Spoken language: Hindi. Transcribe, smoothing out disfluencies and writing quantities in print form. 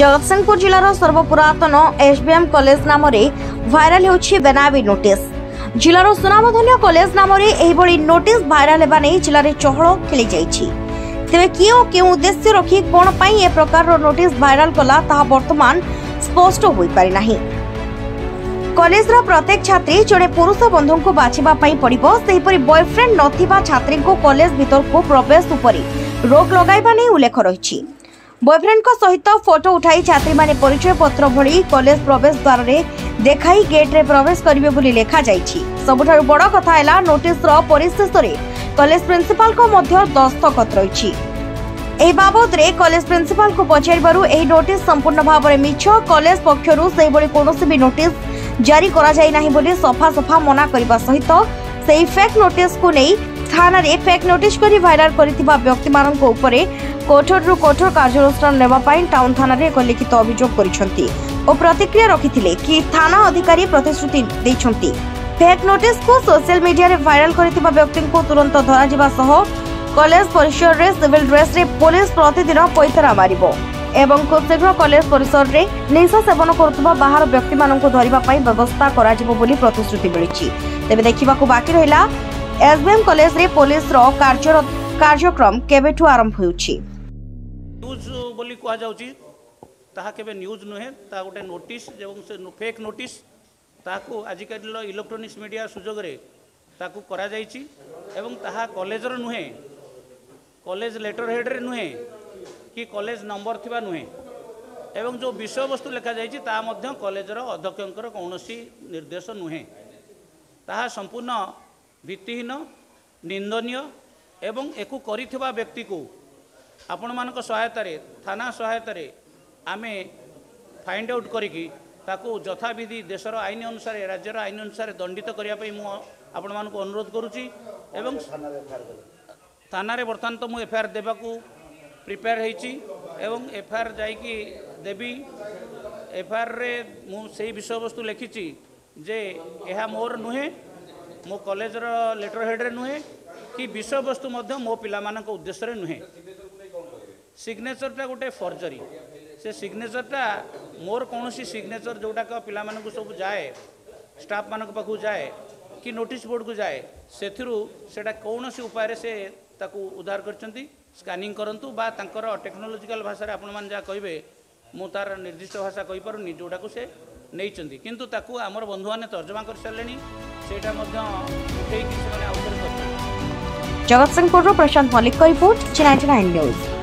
जगतसिंहपुर जिलार सर्वपुरातन एसवीएम कॉलेज नाम भाइराल होछि बेनामी नोटिस। जिलार सुनामधन्य कॉलेज नाम नोटिस भाइराल होगा नहीं जिले में चहल खेली जाइछि। तेरे किए के उद्देश्य रखी कौन ए प्रकार नोटिस भाइराल कला ताहा वर्तमान स्पष्ट हो पारिना। कॉलेज प्रत्येक छात्री जड़े पुरुष बंधु को बाछवा पड़परी बॉयफ्रेंड नथिबा छात्री को कॉलेज भीतर को प्रवेश उपरि रोक लगाइबा नै उल्लेख रही। बॉयफ्रेंड को सहित फोटो उठाई छात्री माने परिचय पत्र भली कॉलेज प्रवेश द्वार देखाई गेट रे प्रवेश करिवे बोली लेखा जाइछि। सबुठारु बड़ कथा हैला नोटिस रो परिशेषरे कॉलेज प्रिंसिपल को मध्य दस्तखत रही। एही बाबद रे कॉलेज प्रिंसिपल को पचारबारू एही नोटिस संपूर्ण भाव में मिछ। कॉलेज पक्षरु सेही बळे कोनोसी भी नोटिस जारी करा जाई नाही बोली सफा सफा मना करबा सहित सेही फेक नोटिस को नै थाना रे फेक नोटिस करी वायरल करथिबा व्यक्ति मानन को उपरे कोठर रु कोठर कार्यानुष्ठान लेबा पई टाउन थाना रे एक लिखित अभियोग करिसंती और प्रतिक्रिया रखिथिले कि थाना अधिकारी प्रतिश्रुति दैछंती। फेक नोटिस को सोशल मीडिया रे वायरल करथिबा व्यक्ति को तुरंत धरा जिबा सह कॉलेज परिसर रे सिविल ड्रेस रे पुलिस प्रतिदिन पैतरा मारिबो एवं खूब शीघ्र कॉलेज परिसर रे निशा सेवन करथुबा बाहर व्यक्ति मानन को धरिबा पई व्यवस्था करा जिवो बोली प्रतिश्रुति मिलिछि। तबे देखिबा को बाकी रहिला एसबीएम कॉलेज रे पुलिस रो कार्यक्रम केबेठु आरंभ होउछि। न्यूज बोली को आ जाउछि ताहा केबे न्यूज नहे ता गोटे नोटिस एवं से फेक नोटिस ताकू आजिकल इलेक्ट्रोनिक्स मीडिया सुजोग रे ताकू करा जायछि एवं ताहा कॉलेज रो नुहे कॉलेज लेटर हेड रे नुहे कि कॉलेज नंबर थिबा नुहे एवं जो विषय वस्तु लिखा जायछि ता मध्ये कॉलेज रो अध्यक्षकर कोनोसी निर्देश नुहे। ताहा संपूर्ण भित्तिहीन निंदनीय एवं एकु करिथिबा व्यक्ति को आपण मानक सहायता रे थाना सहायता रे आमे फाइंड आउट करिकि ताकू यथाविधि देशर आईन अनुसार राज्यर आईन अनुसार दंडित करने आपण मानक अनुरोध करुच्ची। थाना बर्तमान तो मुझे एफआईआर देवा प्रिपेयर एवं एफआईआर जाकि देवी एफआईआर रे मुझे विषय वस्तु लिखी जे यह मोर नुहे मो कॉलेजर लेटर हेड रे नुहे कि विषय वस्तु मो पाक उद्देश्य नुहे। सिग्नेचरटा गोटे फर्जरी से सिग्नेचरटा मोर कौन सी सिग्नेचर जोटाक पिला मानक सब जाए स्टाफ मानक पाखु जाए कि नोटिस बोर्ड को जाए सेथिरु सेटा कौन सी उपाय से ताकू उद्धार करचंती स्कैनिंग करंतु बा तांकर टेक्नोलॉजिकल भाषा रे आपण मन जा कहिबे मु तार निर्दिष्ट भाषा कहि पारुनी जोटा को से नैचंती किंतु ताकू हमर बंधु माने तर्जमा कर सलेनी सेटा मध्य उठेई किसी माने आउटर करते। जगतसिंहपुर रो Prashant Mallik report G99 news.